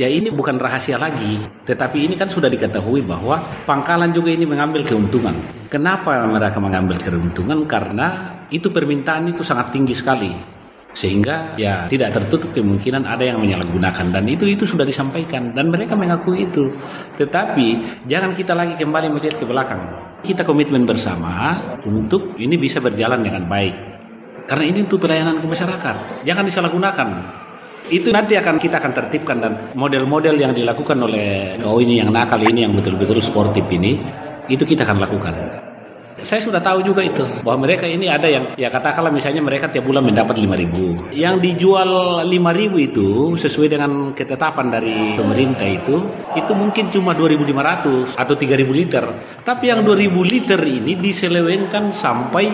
Ya ini bukan rahasia lagi, tetapi ini kan sudah diketahui bahwa pangkalan juga ini mengambil keuntungan. Kenapa mereka mengambil keuntungan? Karena itu permintaan itu sangat tinggi sekali. Sehingga ya tidak tertutup kemungkinan ada yang menyalahgunakan, dan itu sudah disampaikan dan mereka mengakui itu. Tetapi jangan kita lagi kembali melihat ke belakang. Kita komitmen bersama untuk ini bisa berjalan dengan baik. Karena ini untuk pelayanan ke masyarakat. Jangan disalahgunakan. Itu nanti kita akan tertibkan, dan model-model yang dilakukan oleh kau ini yang nakal ini, yang betul-betul sportif ini, itu kita akan lakukan. Saya sudah tahu juga itu, bahwa mereka ini ada yang, ya katakanlah misalnya mereka tiap bulan mendapat 5.000. Yang dijual 5.000 itu, sesuai dengan ketetapan dari pemerintah itu mungkin cuma 2.500 atau 3.000 liter. Tapi yang 2.000 liter ini diselewengkan sampai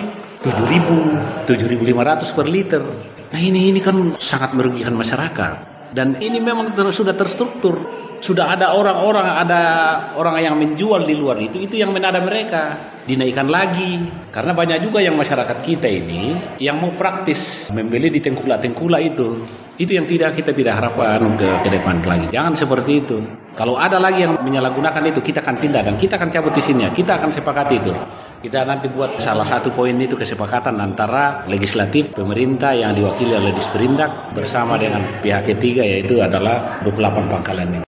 7.000, 7.500 per liter. Nah ini kan sangat merugikan masyarakat. Dan ini memang sudah terstruktur. Sudah ada orang yang menjual di luar itu yang menada mereka. Dinaikkan lagi, karena banyak juga yang masyarakat kita ini yang mau praktis membeli di tengkulak-tengkulak itu. Itu yang kita tidak harapkan ke depan lagi. Jangan seperti itu. Kalau ada lagi yang menyalahgunakan itu, kita akan tindak dan kita akan cabut izinnya. Kita akan sepakati itu. Kita nanti buat salah satu poin itu kesepakatan antara legislatif, pemerintah yang diwakili oleh Disperindag bersama dengan pihak ketiga, yaitu adalah 28 pangkalan ini.